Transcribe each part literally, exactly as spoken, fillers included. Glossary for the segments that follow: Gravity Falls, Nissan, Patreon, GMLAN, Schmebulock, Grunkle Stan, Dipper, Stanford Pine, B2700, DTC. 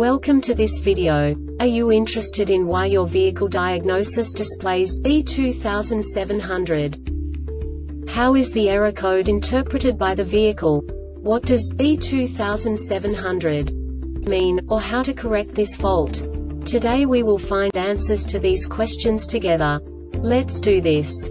Welcome to this video. Are you interested in why your vehicle diagnosis displays B two seven zero zero? How is the error code interpreted by the vehicle? What does B two seven zero zero mean, or how to correct this fault? Today we will find answers to these questions together. Let's do this.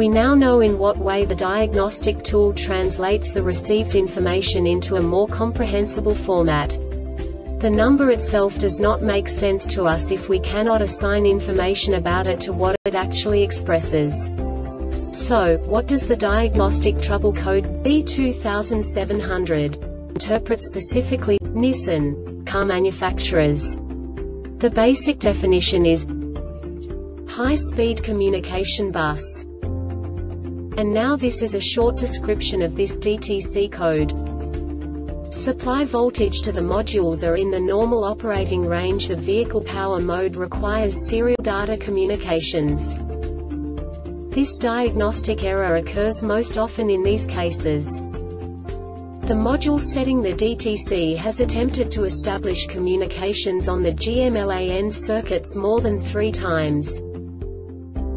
We now know in what way the diagnostic tool translates the received information into a more comprehensible format. The number itself does not make sense to us if we cannot assign information about it to what it actually expresses. So, what does the diagnostic trouble code B two seven zero zero interpret specifically, Nissan car manufacturers? The basic definition is high-speed communication bus. And now this is a short description of this D T C code. Supply voltage to the modules are in the normal operating range. The vehicle power mode requires serial data communications. This diagnostic error occurs most often in these cases. The module setting the D T C has attempted to establish communications on the G M LAN circuits more than three times.